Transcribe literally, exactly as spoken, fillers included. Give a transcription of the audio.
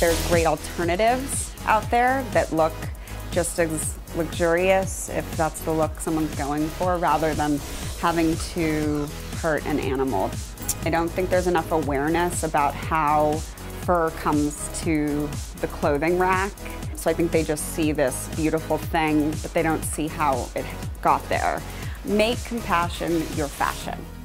there's great alternatives out there that look just as luxurious, if that's the look someone's going for, rather than having to hurt an animal. I don't think there's enough awareness about how fur comes to the clothing rack. So I think they just see this beautiful thing, but they don't see how it got there. Make compassion your fashion.